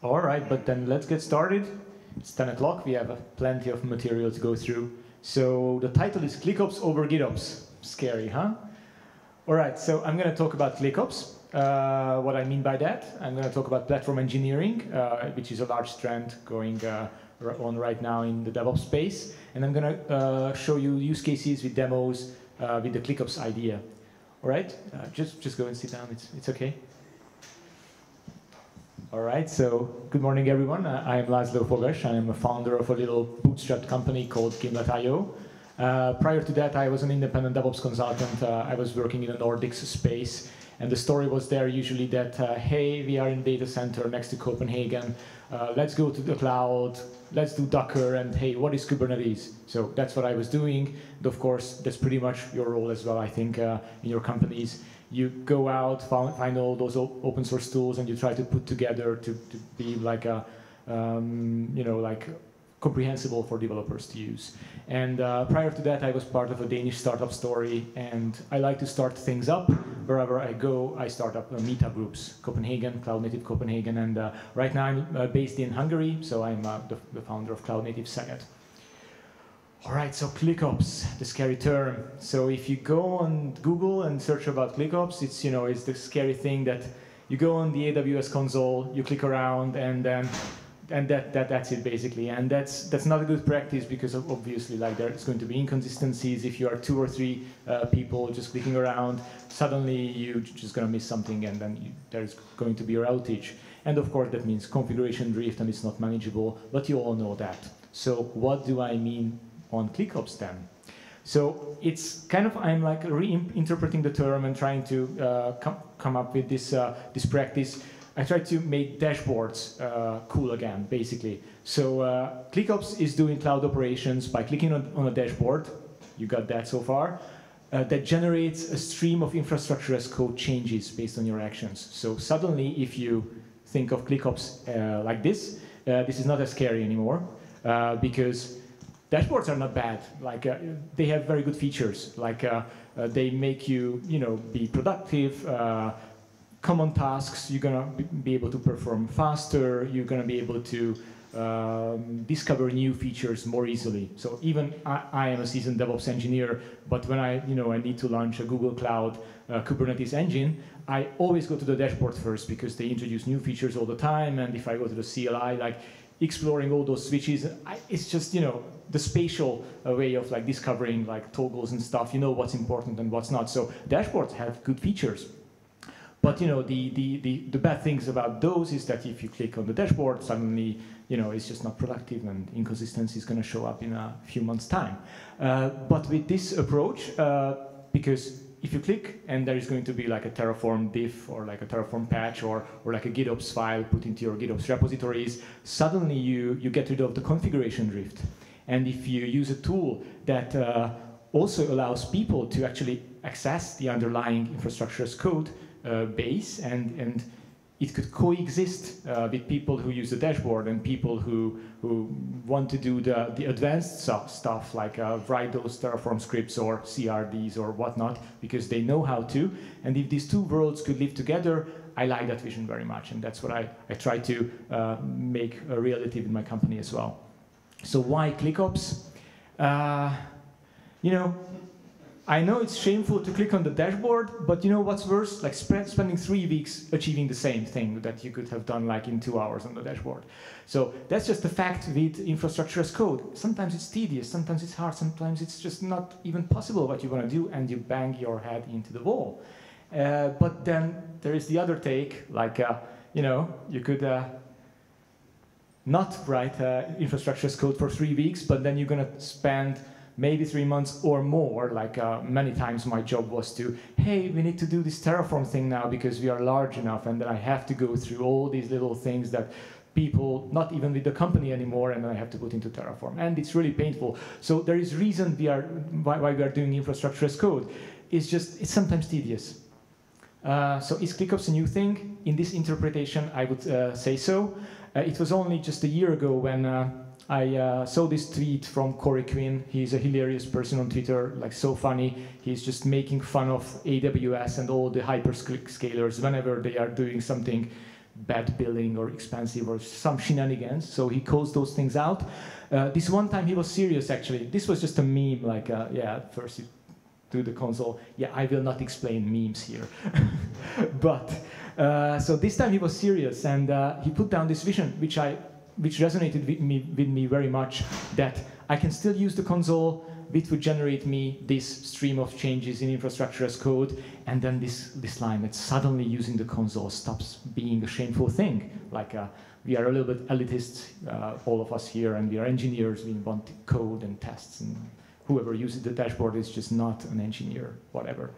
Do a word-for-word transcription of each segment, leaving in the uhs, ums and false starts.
All right, but then let's get started. It's ten o'clock. We have plenty of material to go through. So the title is ClickOps over GitOps. Scary, huh? All right, so I'm going to talk about ClickOps, uh, what I mean by that. I'm going to talk about platform engineering, uh, which is a large trend going uh, on right now in the DevOps space. And I'm going to uh, show you use cases with demos uh, with the ClickOps idea. All right, uh, just, just go and sit down. It's, it's OK. All right, so good morning, everyone. Uh, I am Laszlo Fogas. I am a founder of a little bootstrapped company called Gimlet dot i o. Uh, prior to that, I was an independent DevOps consultant. Uh, I was working in the Nordics space. And the story was there usually that, uh, hey, we are in data center next to Copenhagen. Uh, let's go to the cloud. Let's do Docker. And hey, what is Kubernetes? So that's what I was doing. And of course, that's pretty much your role as well, I think, uh, in your companies. You go out, find all those open source tools, and you try to put together to, to be like a, um, you know, like comprehensible for developers to use. And uh, prior to that, I was part of a Danish startup story, and I like to start things up. Wherever I go, I start up uh, meetup groups, Copenhagen, Cloud Native Copenhagen, and uh, right now I'm uh, based in Hungary, so I'm uh, the, the founder of Cloud Native Szeged. All right, so ClickOps, the scary term. So if you go on Google and search about ClickOps, it's, you know, it's the scary thing that you go on the A W S console, you click around, and then and that, that that's it basically. And that's that's not a good practice because obviously like there's going to be inconsistencies. If you are two or three uh, people just clicking around, suddenly you're just going to miss something, and then you, there's going to be an outage. And of course that means configuration drift, and it's not manageable. But you all know that. So what do I mean on ClickOps then? So it's kind of, I'm like reinterpreting the term and trying to uh, com come up with this, uh, this practice. I try to make dashboards uh, cool again, basically. So uh, ClickOps is doing cloud operations by clicking on, on a dashboard. You got that so far. Uh, that generates a stream of infrastructure as code changes based on your actions. So suddenly, if you think of ClickOps uh, like this, uh, this is not as scary anymore uh, because dashboards are not bad. Like uh, they have very good features. Like uh, uh, they make you, you know, be productive. Uh, common tasks you're gonna be able to perform faster. You're gonna be able to um, discover new features more easily. So even I, I am a seasoned DevOps engineer, but when I, you know, I need to launch a Google Cloud uh, Kubernetes engine, I always go to the dashboard first because they introduce new features all the time. And if I go to the C L I, like exploring all those switches, I, it's just, you know, the spatial uh, way of like discovering like toggles and stuff. You know what's important and what's not. So dashboards have good features, but you know the the the, the bad things about those is that if you click on the dashboard, suddenly you know it's just not productive, and inconsistency is going to show up in a few months' time. Uh, but with this approach, uh, because if you click and there is going to be like a Terraform diff or like a Terraform patch or, or like a GitOps file put into your GitOps repositories, suddenly you, you get rid of the configuration drift. And if you use a tool that uh, also allows people to actually access the underlying infrastructure as code uh, base, and, and it could coexist uh, with people who use the dashboard and people who, who want to do the, the advanced stuff, like uh, write those Terraform scripts or C R Ds or whatnot, because they know how to. And if these two worlds could live together, I like that vision very much. And that's what I, I try to uh, make a reality with my company as well. So why ClickOps? Uh, you know, I know it's shameful to click on the dashboard, but you know what's worse? Like sp spending three weeks achieving the same thing that you could have done like in two hours on the dashboard. So that's just a fact with infrastructure as code. Sometimes it's tedious, sometimes it's hard, sometimes it's just not even possible what you want to do, and you bang your head into the wall. Uh, but then there is the other take, like uh, you know, you could uh, not write uh, infrastructure as code for three weeks, but then you're gonna spend maybe three months or more, like uh, many times my job was to, hey, we need to do this Terraform thing now because we are large enough, and then I have to go through all these little things that people, not even with the company anymore, and then I have to put into Terraform. And it's really painful. So there is reason we are, why, why we are doing infrastructure as code. It's just, it's sometimes tedious. Uh, so is ClickOps a new thing? In this interpretation, I would uh, say so. Uh, it was only just a year ago when uh, I uh, saw this tweet from Corey Quinn. He's a hilarious person on Twitter, like so funny. He's just making fun of A W S and all the hyperscalers whenever they are doing something bad billing or expensive or some shenanigans. So he calls those things out. Uh, this one time he was serious, actually. This was just a meme, like, uh, yeah, first you do the console. Yeah, I will not explain memes here. But, uh, so this time he was serious, and uh, he put down this vision, which, I, which resonated with me, with me very much, that I can still use the console, which would generate me this stream of changes in infrastructure as code, and then this, this line that suddenly using the console stops being a shameful thing. Like, uh, we are a little bit elitists, uh, all of us here, and we are engineers, we want code and tests, and whoever uses the dashboard is just not an engineer, whatever.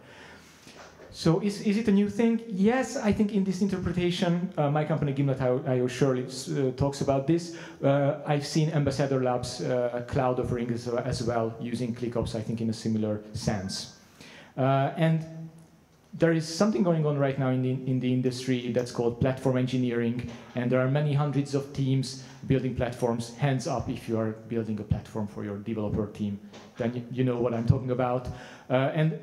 So is, is it a new thing? Yes, I think in this interpretation, uh, my company Gimlet dot i o surely uh, talks about this. Uh, I've seen Ambassador Labs uh, cloud offering as, as well, using ClickOps, I think, in a similar sense. Uh, and there is something going on right now in the, in the industry that's called platform engineering, and there are many hundreds of teams building platforms. Hands up if you are building a platform for your developer team, then you, you know what I'm talking about. Uh, and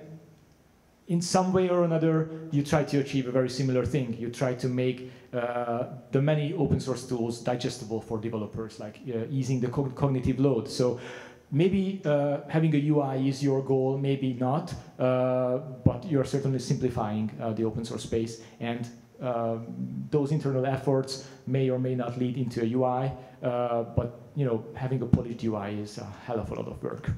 in some way or another, you try to achieve a very similar thing. You try to make uh, the many open source tools digestible for developers, like uh, easing the co cognitive load. So maybe uh, having a U I is your goal, maybe not, uh, but you're certainly simplifying uh, the open source space. And uh, those internal efforts may or may not lead into a U I, uh, but you know, having a polished U I is a hell of a lot of work.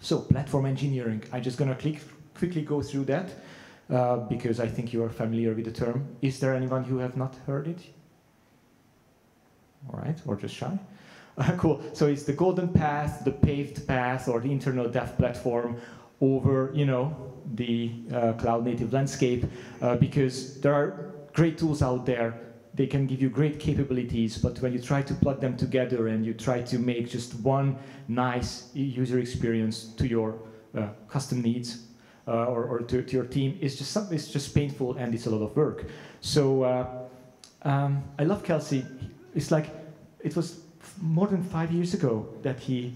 So platform engineering, I'm just gonna click quickly go through that, uh, because I think you are familiar with the term. Is there anyone who have not heard it? All right, or just shy? Uh, cool, so it's the golden path, the paved path, or the internal dev platform over, you know, the uh, cloud native landscape, uh, because there are great tools out there. They can give you great capabilities, but when you try to plug them together and you try to make just one nice user experience to your uh, custom needs, Uh, or, or to, to your team, it's just something. It's just painful, and it's a lot of work. So uh, um, I love Kelsey. It's like it was more than five years ago that he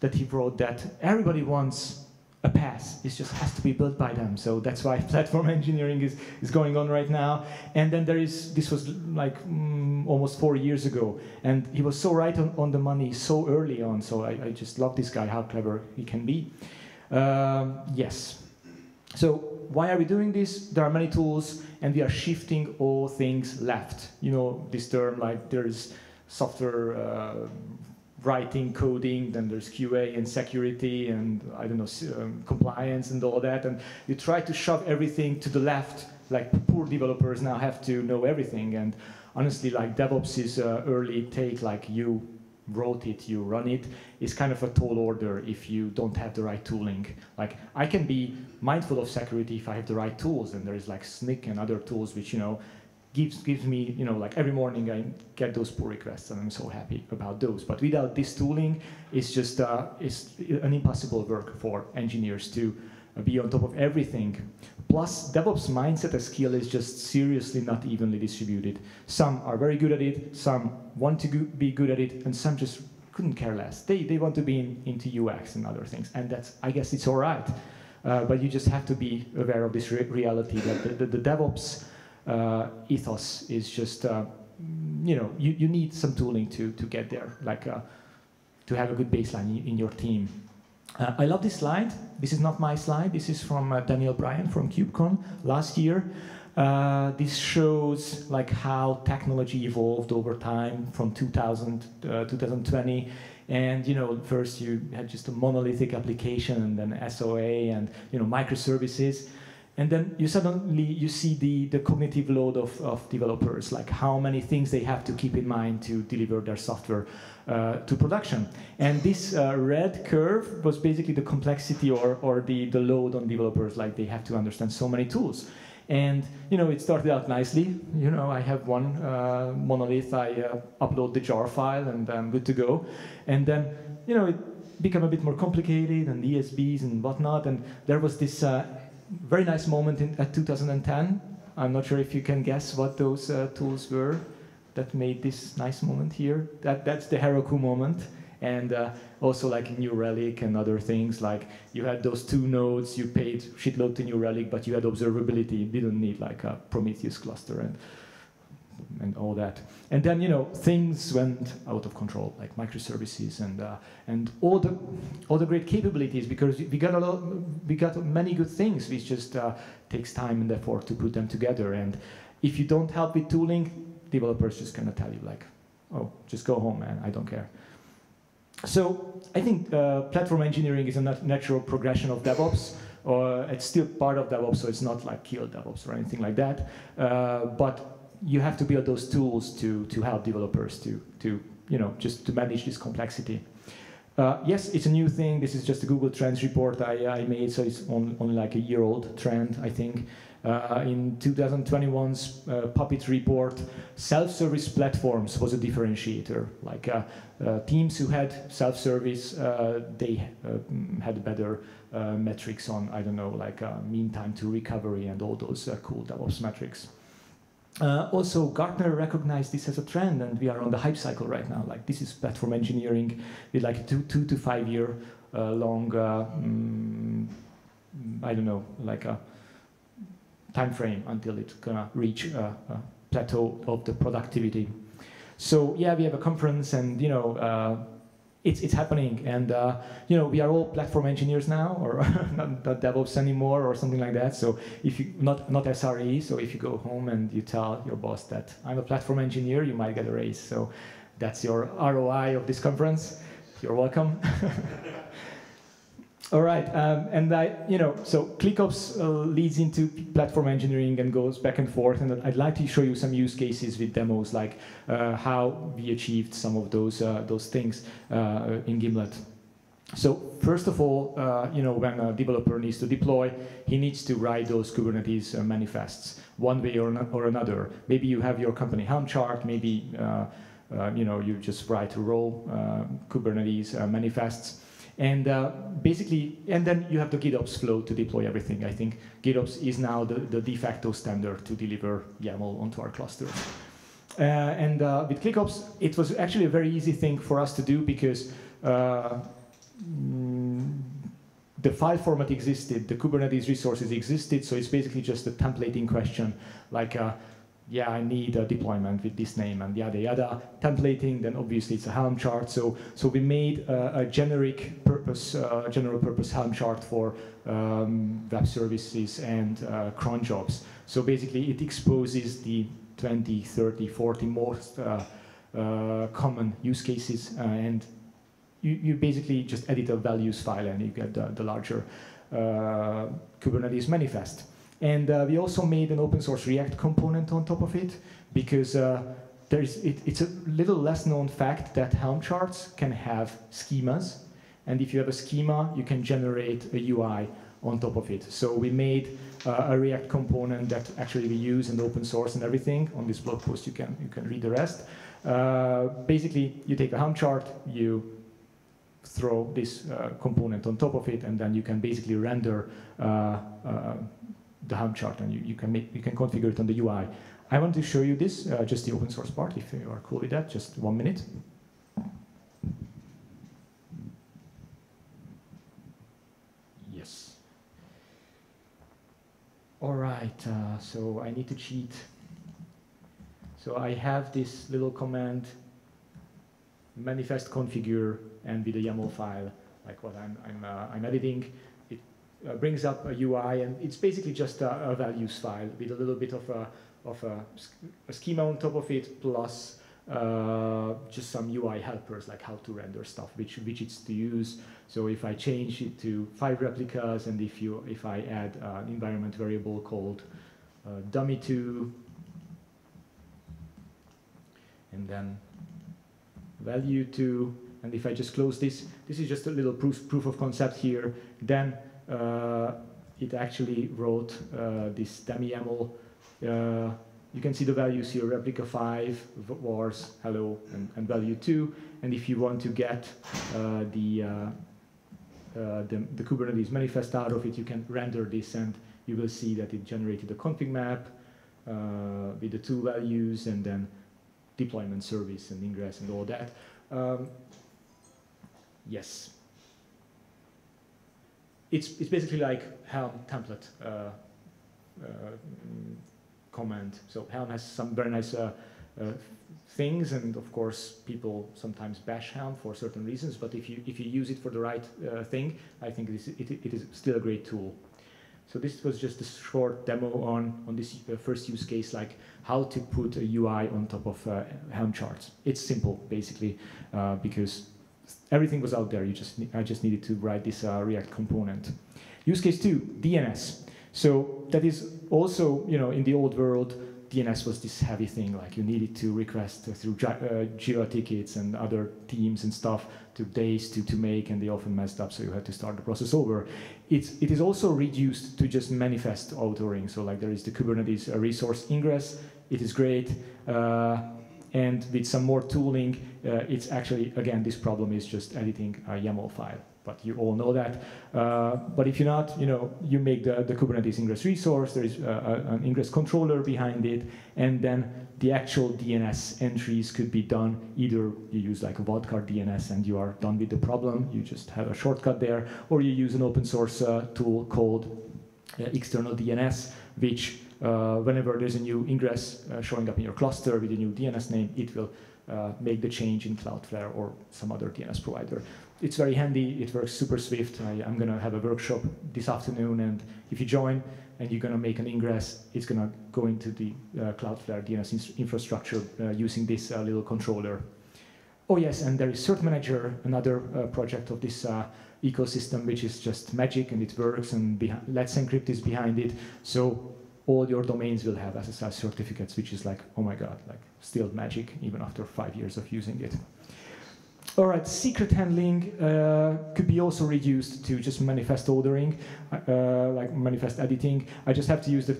that he wrote that everybody wants a pass. It just has to be built by them. So that's why platform engineering is is going on right now. And then there is this was like mm, almost four years ago, and he was so right on, on the money so early on. So I, I just love this guy. How clever he can be. Um, yes. So why are we doing this? There are many tools, and we are shifting all things left. You know this term, like there's software uh, writing, coding, then there's Q A and security, and I don't know, um, compliance and all that. And you try to shove everything to the left, like poor developers now have to know everything. And honestly, like DevOps is uh, early take, like you wrote it, you run it, is kind of a tall order if you don't have the right tooling. Like, I can be mindful of security if I have the right tools, and there is like Snyk and other tools which, you know, gives, gives me, you know, like every morning I get those pull requests and I'm so happy about those. But without this tooling, it's just uh, it's an impossible work for engineers to be on top of everything. Plus, DevOps mindset as skill is just seriously not evenly distributed. Some are very good at it, some want to go be good at it, and some just couldn't care less. They, they want to be in, into U X and other things, and that's, I guess it's all right. Uh, but you just have to be aware of this re reality that the, the, the DevOps uh, ethos is just, uh, you know, you, you need some tooling to, to get there, like uh, to have a good baseline in your team. Uh, I love this slide. This is not my slide. This is from uh, Daniel Bryan from KubeCon last year. Uh, this shows like how technology evolved over time from two thousand to uh, two thousand twenty. And you know, first you had just a monolithic application, and then S O A, and you know, microservices. And then you suddenly you see the, the cognitive load of, of developers, like how many things they have to keep in mind to deliver their software uh, to production. And this uh, red curve was basically the complexity or, or the, the load on developers, like they have to understand so many tools. And you know, it started out nicely. You know, I have one uh, monolith, I uh, upload the jar file, and I'm good to go. And then you know, it became a bit more complicated, and E S Bs and whatnot. And there was this uh, very nice moment in at two thousand ten. I'm not sure if you can guess what those uh, tools were that made this nice moment here. That that's the Heroku moment, and uh, also like New Relic and other things. Like you had those two nodes, you paid shitload to New Relic, but you had observability. You didn't need like a Prometheus cluster and and all that. And then, you know, things went out of control, like microservices and uh, and all the all the great capabilities, because we got a lot, we got many good things, which just uh, takes time and effort to put them together. And if you don't help with tooling, developers just gonna tell you like, oh, just go home, man, I don't care. So I think uh, platform engineering is a nat natural progression of DevOps. Or it's still part of DevOps, so it's not like kill DevOps or anything like that. Uh, but you have to build those tools to to help developers to to you know just to manage this complexity. Uh, yes, it's a new thing. This is just a Google Trends report I, I made, so it's on, only like a year old trend, I think. Uh, in twenty twenty-one's uh, Puppet report, self-service platforms was a differentiator. Like uh, uh, teams who had self-service, uh, they uh, had better uh, metrics on, I don't know, like uh, mean time to recovery and all those uh, cool DevOps metrics. Uh, also, Gartner recognized this as a trend, and we are on the hype cycle right now. Like this is platform engineering with like a two, two to five year uh, long, uh, mm, I don't know, like a time frame until it's gonna reach a, a plateau of the productivity. So yeah, we have a conference, and you know, uh, it's it's happening, and uh, you know, we are all platform engineers now, or not, not DevOps anymore, or something like that. So if you not not S R E, so if you go home and you tell your boss that I'm a platform engineer, you might get a raise. So that's your R O I of this conference. You're welcome. All right, um, and I, you know, so ClickOps uh, leads into platform engineering and goes back and forth, and I'd like to show you some use cases with demos, like uh, how we achieved some of those uh, those things uh, in Gimlet. So first of all, uh, you know, when a developer needs to deploy, he needs to write those Kubernetes uh, manifests one way or, or another. Maybe you have your company Helm chart, maybe uh, uh, you know, you just write a role uh, Kubernetes uh, manifests. And uh, basically, and then you have the GitOps flow to deploy everything. I think GitOps is now the, the de facto standard to deliver YAML onto our cluster. Uh, and uh, with ClickOps, it was actually a very easy thing for us to do, because uh, the file format existed, the Kubernetes resources existed, so it's basically just a templating question, like, uh, yeah, I need a deployment with this name and yada yada. Templating, then obviously it's a Helm chart. So so we made a, a generic purpose, uh, general purpose Helm chart for um, web services and uh, cron jobs. So basically it exposes the twenty, thirty, forty most uh, uh, common use cases, uh, and you, you basically just edit a values file and you get the, the larger uh, Kubernetes manifest. And uh, we also made an open source React component on top of it, because uh, there's, it, it's a little less known fact that Helm charts can have schemas. And if you have a schema, you can generate a U I on top of it. So we made uh, a React component that actually we use and open source and everything. On this blog post, you can, you can read the rest. Uh, basically, you take a Helm chart, you throw this uh, component on top of it, and then you can basically render uh, uh, the Helm chart, and you, you can make, you can configure it on the U I. I want to show you this, uh, just the open source part, if you are cool with that, just one minute. Yes. All right, uh, so I need to cheat. So I have this little command, manifest configure, and with a YAML file, like what I'm, I'm, uh, I'm editing. Uh, brings up a U I, and it's basically just a, a values file with a little bit of a, of a, a schema on top of it, plus uh, just some U I helpers, like how to render stuff, which widgets to use. So if I change it to five replicas, and if you if I add an environment variable called uh, dummy two, and then value two, and if I just close this, this is just a little proof proof of concept here. Then Uh, it actually wrote uh, this dummy YAML. Uh, you can see the values here, replica five, vars, hello, and, and value two. And if you want to get uh, the, uh, uh, the, the Kubernetes manifest out of it, you can render this, and you will see that it generated a config map uh, with the two values, and then deployment service and ingress and all that. Um, yes. It's, it's basically like Helm template uh, uh, comment. So Helm has some very nice uh, uh, things, and of course people sometimes bash Helm for certain reasons, but if you, if you use it for the right uh, thing, I think this, it, it is still a great tool. So this was just a short demo on, on this uh, first use case, like how to put a U I on top of uh, Helm charts. It's simple, basically, uh, because everything was out there. You just, I just needed to write this uh, React component. Use case two, D N S. So that is also, you know, in the old world, D N S was this heavy thing, like you needed to request through uh, Jira tickets and other teams and stuff, took days to, to make, and they often messed up, so you had to start the process over. It's, it is also reduced to just manifest authoring, so like there is the Kubernetes resource ingress, it is great, uh, and with some more tooling, uh, it's actually, again, this problem is just editing a YAML file. But you all know that. Uh, but if you're not, you know, you make the, the Kubernetes ingress resource, there is uh, an ingress controller behind it, and then the actual D N S entries could be done. Either you use like a wildcard D N S and you are done with the problem, you just have a shortcut there, or you use an open source uh, tool called uh, external D N S, which uh, whenever there's a new ingress uh, showing up in your cluster with a new D N S name, it will Uh, make the change in Cloudflare or some other D N S provider. It's very handy, it works super swift. I, I'm gonna have a workshop this afternoon, and if you join and you're gonna make an ingress, it's gonna go into the uh, Cloudflare D N S infrastructure uh, using this uh, little controller. Oh yes, and there is CertManager, another uh, project of this uh, ecosystem, which is just magic and it works, and Let's Encrypt is behind it. So all your domains will have S S L certificates, which is like, oh my god, like still magic, even after five years of using it. All right, secret handling uh, could be also reduced to just manifest ordering, uh, like manifest editing. I just have to use the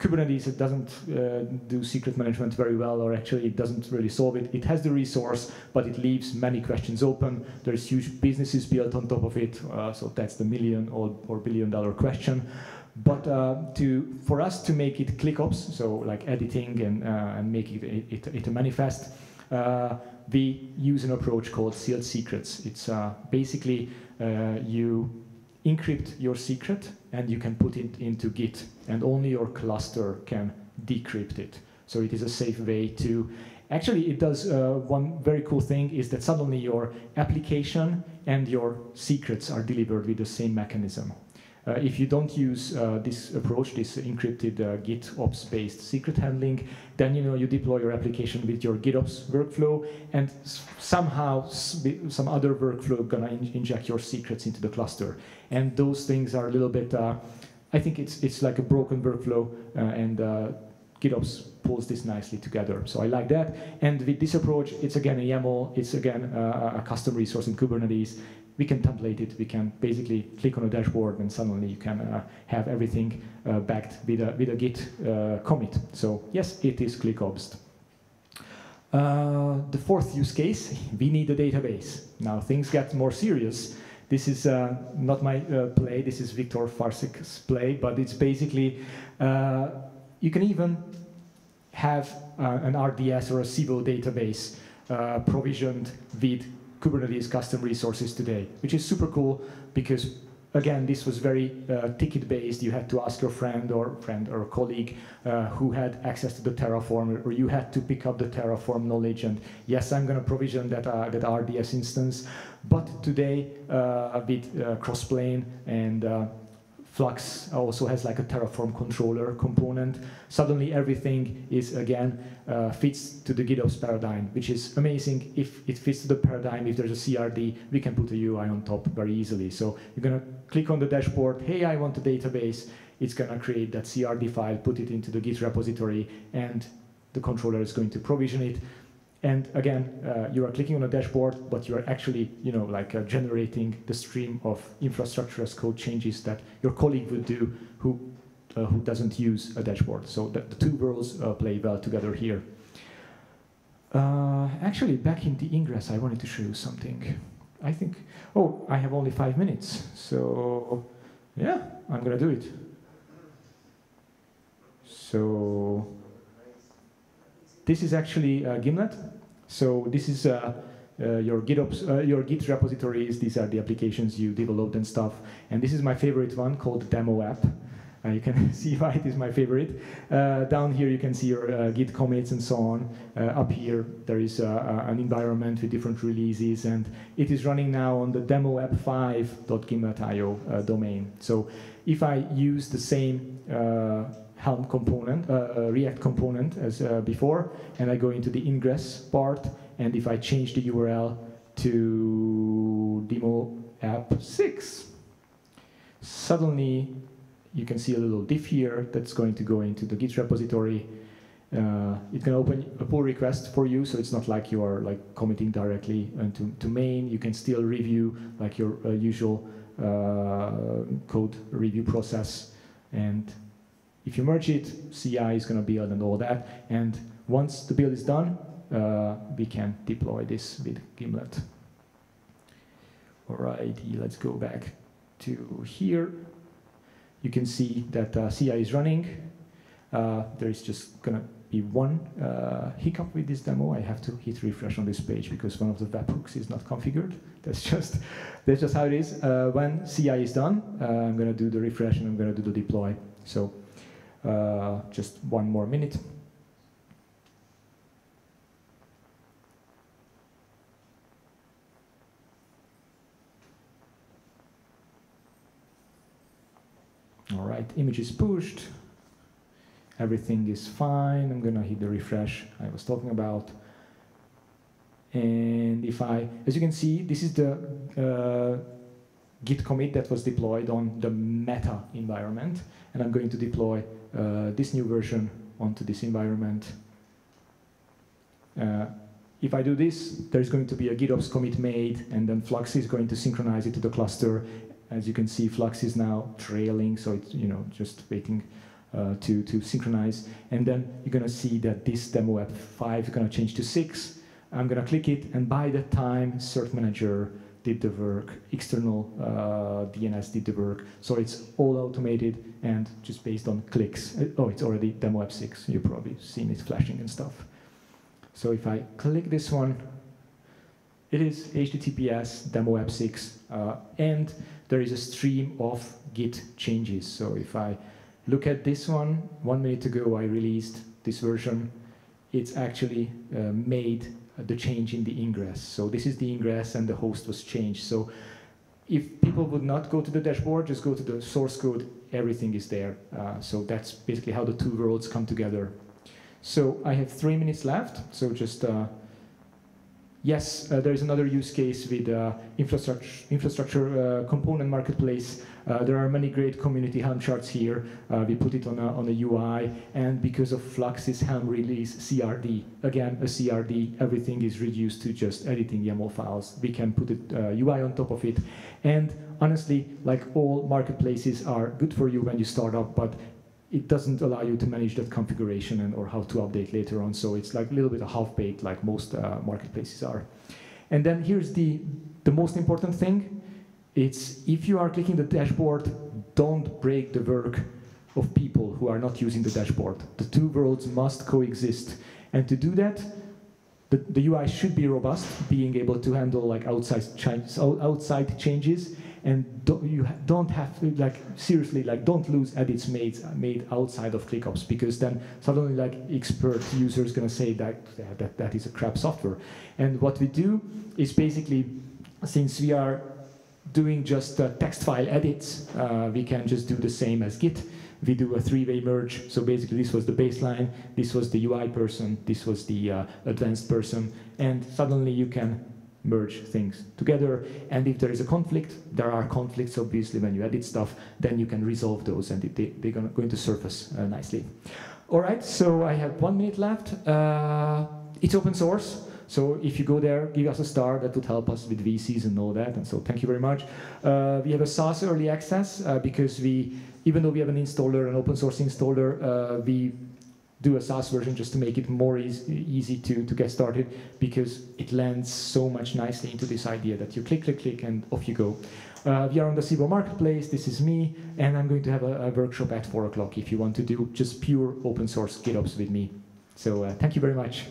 Kubernetes. It doesn't uh, do secret management very well, or actually it doesn't really solve it. It has the resource, but it leaves many questions open. There's huge businesses built on top of it, uh, so that's the million or, or billion dollar question. But uh, to, for us to make it ClickOps, so like editing and, uh, and make it, it, it a manifest, uh, we use an approach called sealed secrets. It's uh, basically uh, you encrypt your secret and you can put it into Git, and only your cluster can decrypt it. So it is a safe way to, actually it does uh, one very cool thing is that suddenly your application and your secrets are delivered with the same mechanism. Uh, if you don't use uh, this approach, this encrypted uh, GitOps-based secret handling, then you know you deploy your application with your GitOps workflow, and somehow some other workflow gonna in inject your secrets into the cluster. And those things are a little bit, uh, I think it's it's like a broken workflow, uh, and uh, GitOps pulls this nicely together. So I like that. And with this approach, it's again a YAML, it's again uh, a custom resource in Kubernetes. We can template it, we can basically click on a dashboard and suddenly you can uh, have everything uh, backed with a, with a Git uh, commit. So yes, it is ClickOps. Uh, the fourth use case, we need a database. Now things get more serious. This is uh, not my uh, play, this is Viktor Farsik's play, but it's basically, uh, you can even have uh, an R D S or a S I V O database uh, provisioned with Kubernetes custom resources today, which is super cool because, again, this was very uh, ticket-based. You had to ask your friend or friend or colleague uh, who had access to the Terraform, or you had to pick up the Terraform knowledge. And yes, I'm going to provision that uh, that R D S instance. But today, uh, with uh, Crossplane and uh, Flux also has like a Terraform controller component. Suddenly everything is, again, uh, fits to the GitOps paradigm, which is amazing. If it fits to the paradigm, if there's a C R D, we can put a U I on top very easily. So you're gonna click on the dashboard, hey, I want a database. It's gonna create that C R D file, put it into the Git repository, and the controller is going to provision it. And again, uh, you are clicking on a dashboard, but you are actually, you know, like uh, generating the stream of infrastructure as code changes that your colleague would do who, uh, who doesn't use a dashboard. So the, the two worlds uh, play well together here. Uh, actually, back in the ingress, I wanted to show you something. I think, oh, I have only five minutes. So yeah, I'm gonna do it. So this is actually uh, Gimlet. So this is uh, uh, your GitOps, uh, your Git repositories. These are the applications you developed and stuff. And this is my favorite one called Demo App. Uh, you can see why it is my favorite. Uh, down here, you can see your uh, Git commits and so on. Uh, up here, there is uh, an environment with different releases, and it is running now on the demo app five dot gimlet dot i o uh, domain. So if I use the same uh, Helm component, uh, uh, React component as uh, before, and I go into the ingress part, and if I change the U R L to demo app six, suddenly, you can see a little diff here that's going to go into the Git repository. Uh, it can open a pull request for you, so it's not like you are like committing directly into to main. You can still review like your uh, usual uh, code review process. And if you merge it, C I is going to build and all that. And once the build is done, uh, we can deploy this with Gimlet. All righty, let's go back to here. You can see that uh, C I is running. Uh, there is just going to be one uh, hiccup with this demo. I have to hit refresh on this page because one of the webhooks is not configured. That's just, that's just how it is. Uh, when C I is done, uh, I'm going to do the refresh and I'm going to do the deploy. So uh, just one more minute. All right, image is pushed. Everything is fine. I'm going to hit the refresh I was talking about. And if I, as you can see, this is the uh, Git commit that was deployed on the meta environment. And I'm going to deploy uh, this new version onto this environment. Uh, If I do this, there's going to be a GitOps commit made, and then Flux is going to synchronize it to the cluster. As you can see, Flux is now trailing, so it's you know just waiting uh, to to synchronize. And then you're gonna see that this demo app five is gonna change to six. I'm gonna click it, and by that time, CertManager did the work, external uh, D N S did the work. So it's all automated and just based on clicks. Oh, it's already demo app six. You've probably seen it flashing and stuff. So if I click this one, it is H T T P S demo app six, uh, and there is a stream of Git changes. So if I look at this one, one minute ago I released this version. It's actually uh, made the change in the ingress. So this is the ingress and the host was changed. So if people would not go to the dashboard, just go to the source code, everything is there. Uh, so that's basically how the two worlds come together. So I have three minutes left. So just, uh, yes, uh, there is another use case with uh, infrastructure, infrastructure uh, component marketplace. Uh, there are many great community Helm charts here. Uh, we put it on a, on a U I. And because of Flux's Helm release C R D, again, a C R D, everything is reduced to just editing YAML files. We can put a uh, U I on top of it. And honestly, like all marketplaces are good for you when you start up, but it doesn't allow you to manage that configuration and or how to update later on. So it's like a little bit of half-baked like most uh, marketplaces are. And then here's the, the most important thing. It's if you are clicking the dashboard, don't break the work of people who are not using the dashboard. The two worlds must coexist. And to do that, the, the U I should be robust, being able to handle like outside, outside changes. And don't, you don't have to, like, seriously, like, don't lose edits made, made outside of ClickOps, because then suddenly, like, expert users going to say that, that that is a crap software. And what we do is basically, since we are doing just uh, text file edits, uh, we can just do the same as Git. We do a three-way merge. So basically, this was the baseline, this was the U I person, this was the uh, advanced person, and suddenly you can merge things together. And if there is a conflict, there are conflicts, obviously, when you edit stuff, then you can resolve those, and they, they're going to surface uh, nicely. All right, so I have one minute left. Uh, it's open source, so if you go there, give us a star. That would help us with V Cs and all that, and so thank you very much. Uh, we have a SaaS early access, uh, because we, even though we have an installer, an open source installer, uh, we do a SaaS version just to make it more easy, easy to, to get started, because it lands so much nicely into this idea that you click, click, click, and off you go. Uh, we are on the Sibo Marketplace. This is me, and I'm going to have a, a workshop at four o'clock if you want to do just pure open source GitOps with me. So uh, thank you very much.